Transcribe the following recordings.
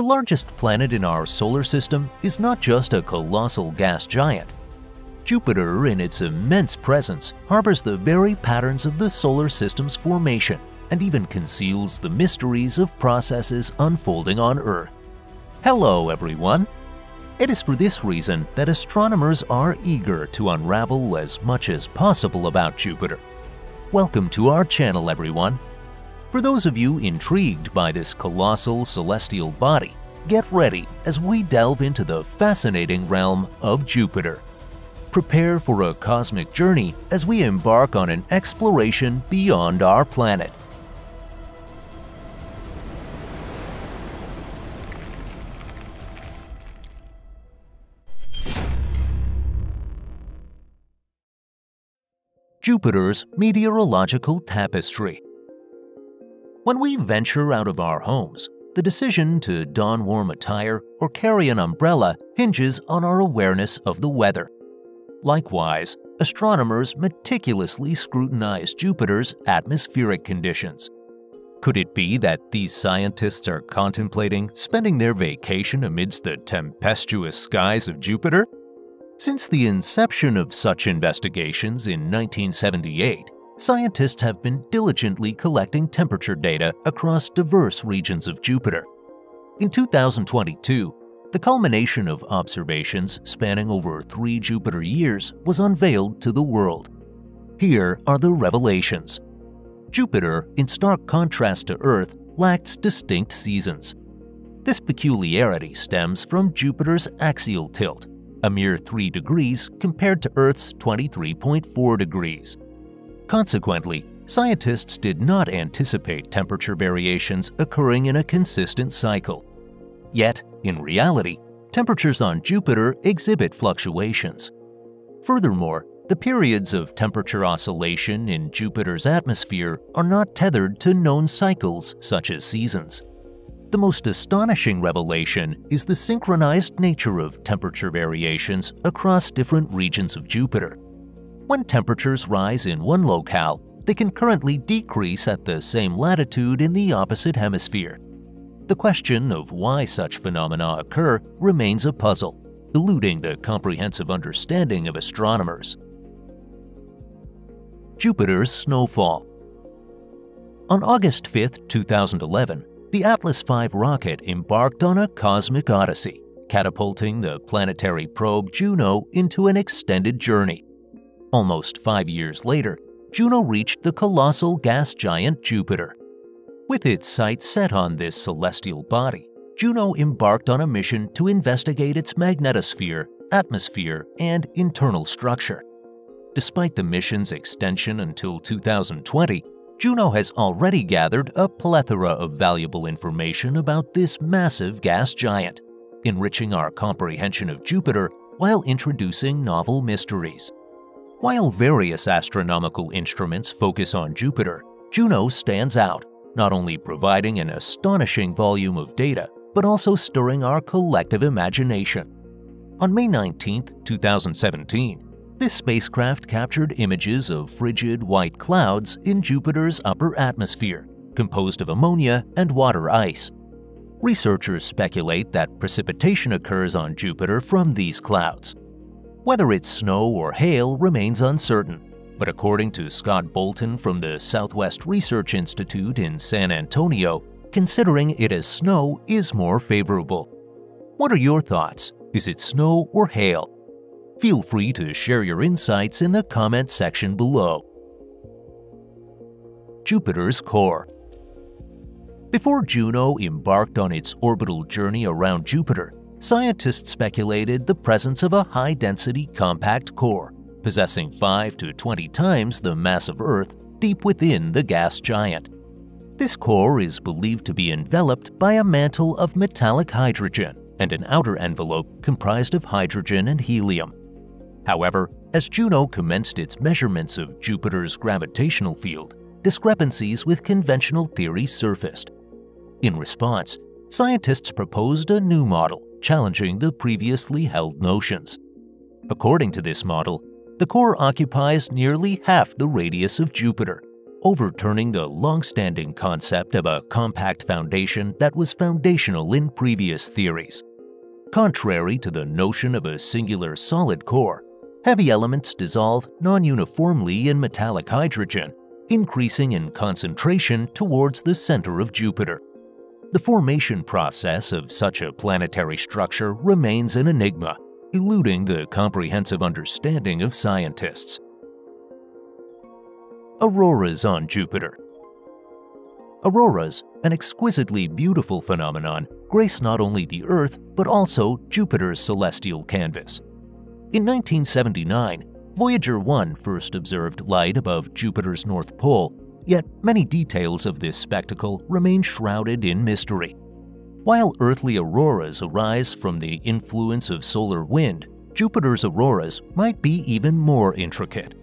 The largest planet in our solar system is not just a colossal gas giant. Jupiter, in its immense presence, harbors the very patterns of the solar system's formation and even conceals the mysteries of processes unfolding on Earth. Hello, everyone! It is for this reason that astronomers are eager to unravel as much as possible about Jupiter. Welcome to our channel, everyone. For those of you intrigued by this colossal celestial body, get ready as we delve into the fascinating realm of Jupiter. Prepare for a cosmic journey as we embark on an exploration beyond our planet. Jupiter's meteorological tapestry. When we venture out of our homes, the decision to don warm attire or carry an umbrella hinges on our awareness of the weather. Likewise, astronomers meticulously scrutinize Jupiter's atmospheric conditions. Could it be that these scientists are contemplating spending their vacation amidst the tempestuous skies of Jupiter? Since the inception of such investigations in 1978, scientists have been diligently collecting temperature data across diverse regions of Jupiter. In 2022, the culmination of observations spanning over 3 Jupiter years was unveiled to the world. Here are the revelations. Jupiter, in stark contrast to Earth, lacks distinct seasons. This peculiarity stems from Jupiter's axial tilt, a mere 3 degrees compared to Earth's 23.4 degrees. Consequently, scientists did not anticipate temperature variations occurring in a consistent cycle. Yet, in reality, temperatures on Jupiter exhibit fluctuations. Furthermore, the periods of temperature oscillation in Jupiter's atmosphere are not tethered to known cycles such as seasons. The most astonishing revelation is the synchronized nature of temperature variations across different regions of Jupiter. When temperatures rise in one locale, they concurrently decrease at the same latitude in the opposite hemisphere. The question of why such phenomena occur remains a puzzle, eluding the comprehensive understanding of astronomers. Jupiter's snowfall. On August 5, 2011, the Atlas V rocket embarked on a cosmic odyssey, catapulting the planetary probe Juno into an extended journey. Almost 5 years later, Juno reached the colossal gas giant Jupiter. With its sights set on this celestial body, Juno embarked on a mission to investigate its magnetosphere, atmosphere, and internal structure. Despite the mission's extension until 2020, Juno has already gathered a plethora of valuable information about this massive gas giant, enriching our comprehension of Jupiter while introducing novel mysteries. While various astronomical instruments focus on Jupiter, Juno stands out, not only providing an astonishing volume of data, but also stirring our collective imagination. On May 19, 2017, this spacecraft captured images of frigid white clouds in Jupiter's upper atmosphere, composed of ammonia and water ice. Researchers speculate that precipitation occurs on Jupiter from these clouds. Whether it's snow or hail remains uncertain, but according to Scott Bolton from the Southwest Research Institute in San Antonio, considering it as snow is more favorable. What are your thoughts? Is it snow or hail? Feel free to share your insights in the comment section below. Jupiter's core. Before Juno embarked on its orbital journey around Jupiter, scientists speculated the presence of a high-density compact core, possessing 5 to 20 times the mass of Earth, deep within the gas giant. This core is believed to be enveloped by a mantle of metallic hydrogen and an outer envelope comprised of hydrogen and helium. However, as Juno commenced its measurements of Jupiter's gravitational field, discrepancies with conventional theories surfaced. In response, scientists proposed a new model, challenging the previously held notions. According to this model, the core occupies nearly half the radius of Jupiter, overturning the long-standing concept of a compact foundation that was foundational in previous theories. Contrary to the notion of a singular solid core, heavy elements dissolve non-uniformly in metallic hydrogen, increasing in concentration towards the center of Jupiter. The formation process of such a planetary structure remains an enigma, eluding the comprehensive understanding of scientists. Auroras on Jupiter. Auroras, an exquisitely beautiful phenomenon, grace not only the Earth but also Jupiter's celestial canvas. In 1979, Voyager 1 first observed light above Jupiter's North Pole, yet many details of this spectacle remain shrouded in mystery. While earthly auroras arise from the influence of solar wind, Jupiter's auroras might be even more intricate.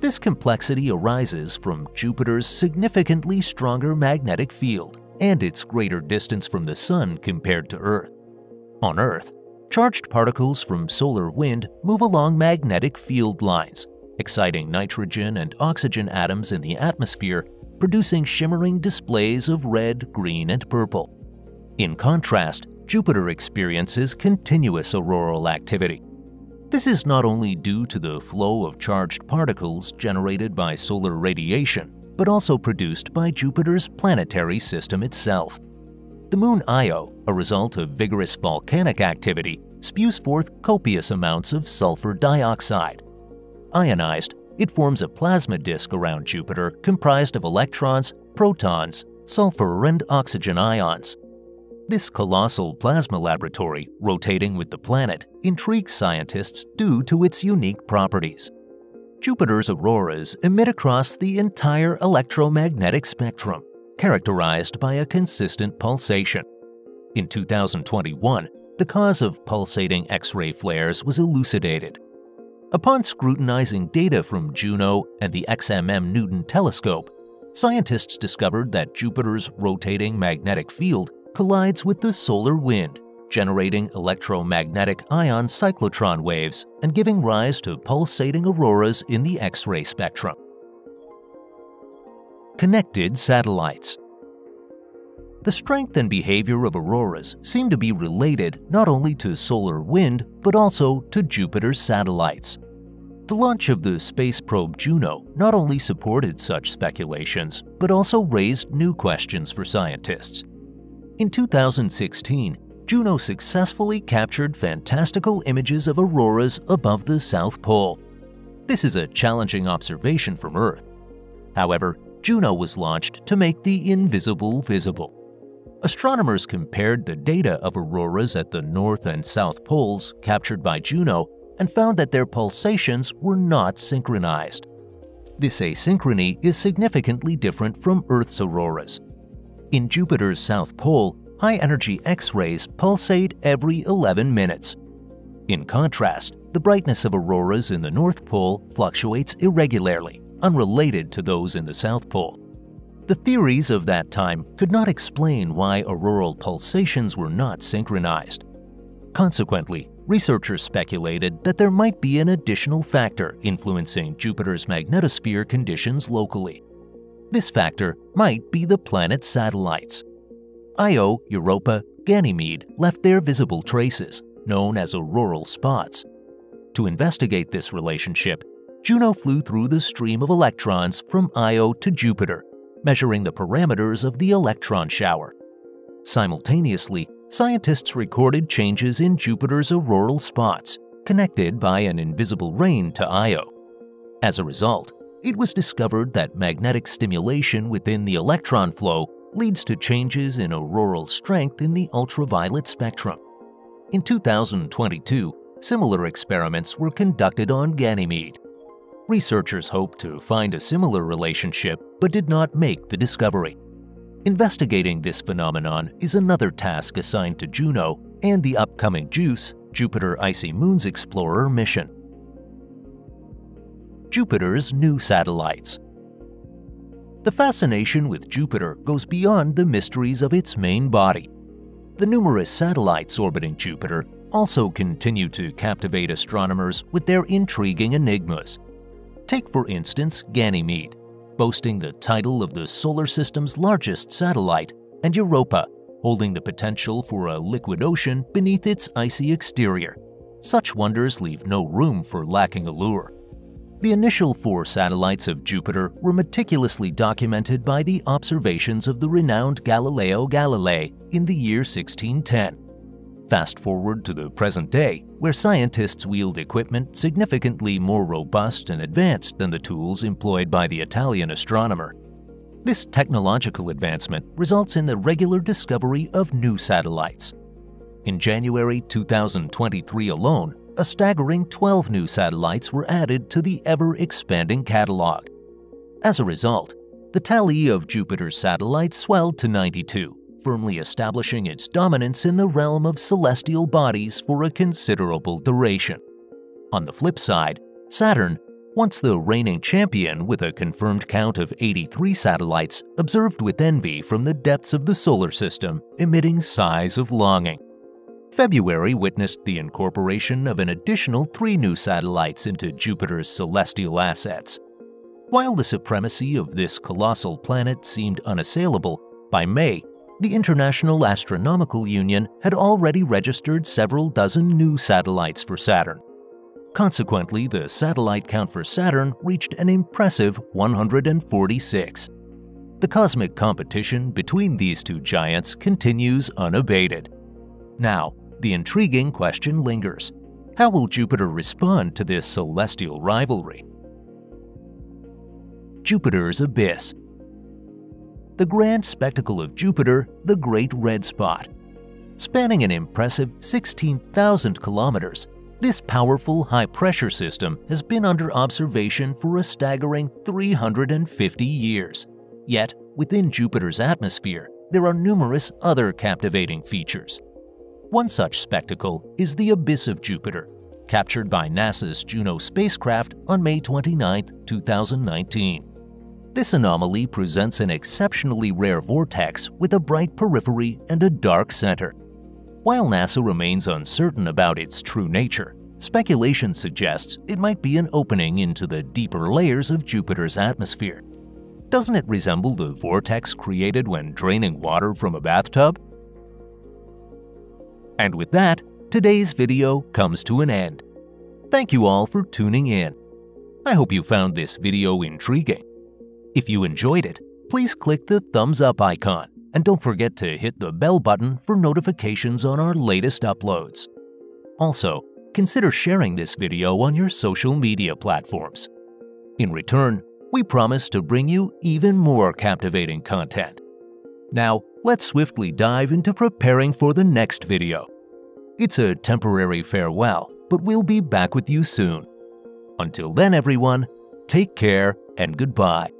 This complexity arises from Jupiter's significantly stronger magnetic field and its greater distance from the Sun compared to Earth. On Earth, charged particles from solar wind move along magnetic field lines, exciting nitrogen and oxygen atoms in the atmosphere, producing shimmering displays of red, green, and purple. In contrast, Jupiter experiences continuous auroral activity. This is not only due to the flow of charged particles generated by solar radiation, but also produced by Jupiter's planetary system itself. The moon Io, a result of vigorous volcanic activity, spews forth copious amounts of sulfur dioxide. Ionized, it forms a plasma disk around Jupiter comprised of electrons, protons, sulfur, and oxygen ions. This colossal plasma laboratory, rotating with the planet, intrigues scientists due to its unique properties. Jupiter's auroras emit across the entire electromagnetic spectrum, characterized by a consistent pulsation. In 2021, the cause of pulsating X-ray flares was elucidated. Upon scrutinizing data from Juno and the XMM-Newton telescope, scientists discovered that Jupiter's rotating magnetic field collides with the solar wind, generating electromagnetic ion cyclotron waves and giving rise to pulsating auroras in the X-ray spectrum. Connected satellites. The strength and behavior of auroras seem to be related not only to solar wind but also to Jupiter's satellites. The launch of the space probe Juno not only supported such speculations but also raised new questions for scientists. In 2016, Juno successfully captured fantastical images of auroras above the South Pole. This is a challenging observation from Earth. However, Juno was launched to make the invisible visible. Astronomers compared the data of auroras at the North and South Poles captured by Juno and found that their pulsations were not synchronized. This asynchrony is significantly different from Earth's auroras. In Jupiter's South Pole, high-energy X-rays pulsate every 11 minutes. In contrast, the brightness of auroras in the North Pole fluctuates irregularly, unrelated to those in the South Pole. The theories of that time could not explain why auroral pulsations were not synchronized. Consequently, researchers speculated that there might be an additional factor influencing Jupiter's magnetosphere conditions locally. This factor might be the planet's satellites. Io, Europa, Ganymede left their visible traces, known as auroral spots. To investigate this relationship, Juno flew through the stream of electrons from Io to Jupiter, measuring the parameters of the electron shower. Simultaneously, scientists recorded changes in Jupiter's auroral spots, connected by an invisible rain to Io. As a result, it was discovered that magnetic stimulation within the electron flow leads to changes in auroral strength in the ultraviolet spectrum. In 2022, similar experiments were conducted on Ganymede. Researchers hoped to find a similar relationship but did not make the discovery. Investigating this phenomenon is another task assigned to Juno and the upcoming JUICE, Jupiter Icy Moons Explorer mission. Jupiter's new satellites. The fascination with Jupiter goes beyond the mysteries of its main body. The numerous satellites orbiting Jupiter also continue to captivate astronomers with their intriguing enigmas. Take, for instance, Ganymede. boasting the title of the solar system's largest satellite, and Europa, holding the potential for a liquid ocean beneath its icy exterior. Such wonders leave no room for lacking allure. The initial four satellites of Jupiter were meticulously documented by the observations of the renowned Galileo Galilei in the year 1610. Fast forward to the present day, where scientists wield equipment significantly more robust and advanced than the tools employed by the Italian astronomer. This technological advancement results in the regular discovery of new satellites. In January 2023 alone, a staggering 12 new satellites were added to the ever-expanding catalog. As a result, the tally of Jupiter's satellites swelled to 92. Firmly establishing its dominance in the realm of celestial bodies for a considerable duration. On the flip side, Saturn, once the reigning champion with a confirmed count of 83 satellites, observed with envy from the depths of the solar system, emitting sighs of longing. February witnessed the incorporation of an additional 3 new satellites into Jupiter's celestial assets. While the supremacy of this colossal planet seemed unassailable, by May, the International Astronomical Union had already registered several dozen new satellites for Saturn. Consequently, the satellite count for Saturn reached an impressive 146. The cosmic competition between these two giants continues unabated. Now, the intriguing question lingers: how will Jupiter respond to this celestial rivalry? Jupiter's abyss. The grand spectacle of Jupiter, the Great Red Spot. Spanning an impressive 16,000 kilometers, this powerful high-pressure system has been under observation for a staggering 350 years. Yet, within Jupiter's atmosphere, there are numerous other captivating features. One such spectacle is the abyss of Jupiter, captured by NASA's Juno spacecraft on May 29, 2019. This anomaly presents an exceptionally rare vortex with a bright periphery and a dark center. While NASA remains uncertain about its true nature, speculation suggests it might be an opening into the deeper layers of Jupiter's atmosphere. Doesn't it resemble the vortex created when draining water from a bathtub? And with that, today's video comes to an end. Thank you all for tuning in. I hope you found this video intriguing. If you enjoyed it, please click the thumbs up icon and don't forget to hit the bell button for notifications on our latest uploads. Also, consider sharing this video on your social media platforms. In return, we promise to bring you even more captivating content. Now, let's swiftly dive into preparing for the next video. It's a temporary farewell, but we'll be back with you soon. Until then, everyone, take care and goodbye.